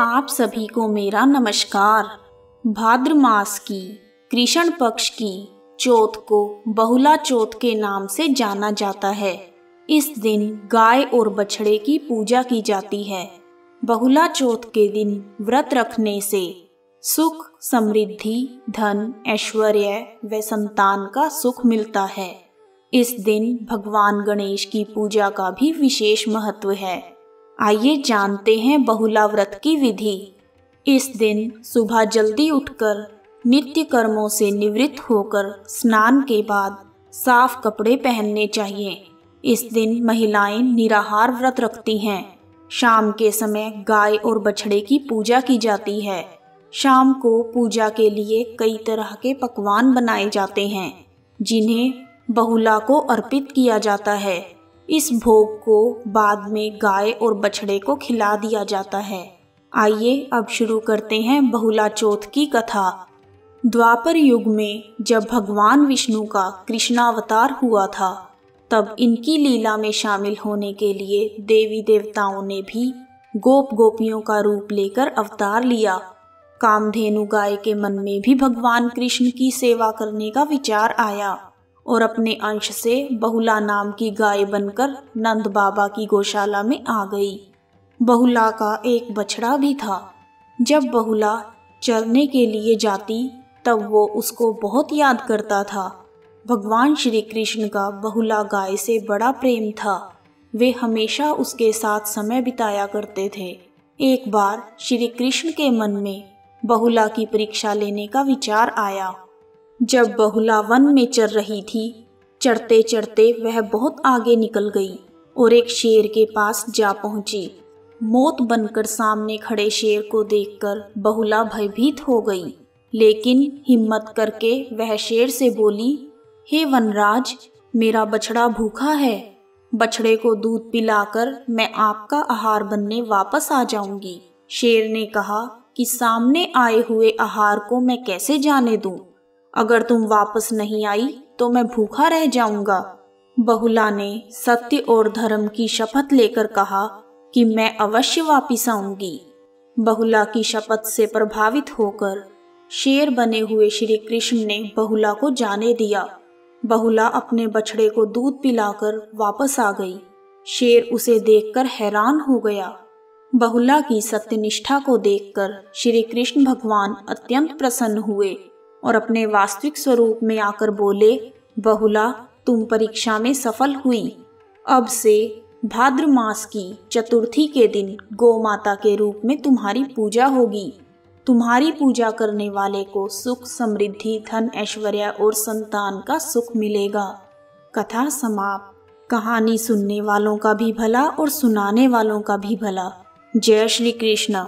आप सभी को मेरा नमस्कार। भाद्र मास की कृष्ण पक्ष की चौथ को बहुला चौथ के नाम से जाना जाता है। इस दिन गाय और बछड़े की पूजा की जाती है। बहुला चौथ के दिन व्रत रखने से सुख, समृद्धि, धन, ऐश्वर्य व संतान का सुख मिलता है। इस दिन भगवान गणेश की पूजा का भी विशेष महत्व है। आइए जानते हैं बहुला व्रत की विधि। इस दिन सुबह जल्दी उठकर नित्य कर्मों से निवृत्त होकर स्नान के बाद साफ कपड़े पहनने चाहिए। इस दिन महिलाएं निराहार व्रत रखती हैं। शाम के समय गाय और बछड़े की पूजा की जाती है। शाम को पूजा के लिए कई तरह के पकवान बनाए जाते हैं, जिन्हें बहुला को अर्पित किया जाता है। इस भोग को बाद में गाय और बछड़े को खिला दिया जाता है। आइए अब शुरू करते हैं बहुला चौथ की कथा। द्वापर युग में जब भगवान विष्णु का कृष्णावतार हुआ था, तब इनकी लीला में शामिल होने के लिए देवी देवताओं ने भी गोप गोपियों का रूप लेकर अवतार लिया। कामधेनु गाय के मन में भी भगवान कृष्ण की सेवा करने का विचार आया और अपने अंश से बहुला नाम की गाय बनकर नंद बाबा की गौशाला में आ गई। बहुला का एक बछड़ा भी था। जब बहुला चरने के लिए जाती, तब वो उसको बहुत याद करता था। भगवान श्री कृष्ण का बहुला गाय से बड़ा प्रेम था। वे हमेशा उसके साथ समय बिताया करते थे। एक बार श्री कृष्ण के मन में बहुला की परीक्षा लेने का विचार आया। जब बहुला वन में चर रही थी, चढ़ते चढ़ते वह बहुत आगे निकल गई और एक शेर के पास जा पहुंची। मौत बनकर सामने खड़े शेर को देखकर बहुला भयभीत हो गई, लेकिन हिम्मत करके वह शेर से बोली, हे वनराज, मेरा बछड़ा भूखा है। बछड़े को दूध पिलाकर मैं आपका आहार बनने वापस आ जाऊंगी। शेर ने कहा कि सामने आए हुए आहार को मैं कैसे जाने दूं? अगर तुम वापस नहीं आई तो मैं भूखा रह जाऊंगा। बहुला ने सत्य और धर्म की शपथ लेकर कहा कि मैं अवश्य वापिस आऊंगी। बहुला की शपथ से प्रभावित होकर शेर बने हुए श्री कृष्ण ने बहुला को जाने दिया। बहुला अपने बछड़े को दूध पिलाकर वापस आ गई। शेर उसे देखकर हैरान हो गया। बहुला की सत्यनिष्ठा को देखकर श्री कृष्ण भगवान अत्यंत प्रसन्न हुए और अपने वास्तविक स्वरूप में आकर बोले, बहुला, तुम परीक्षा में सफल हुई। अब से भाद्र मास की चतुर्थी के दिन गौ माता के रूप में तुम्हारी पूजा होगी। तुम्हारी पूजा करने वाले को सुख, समृद्धि, धन, ऐश्वर्य और संतान का सुख मिलेगा। कथा समाप्त। कहानी सुनने वालों का भी भला और सुनाने वालों का भी भला। जय श्री कृष्ण।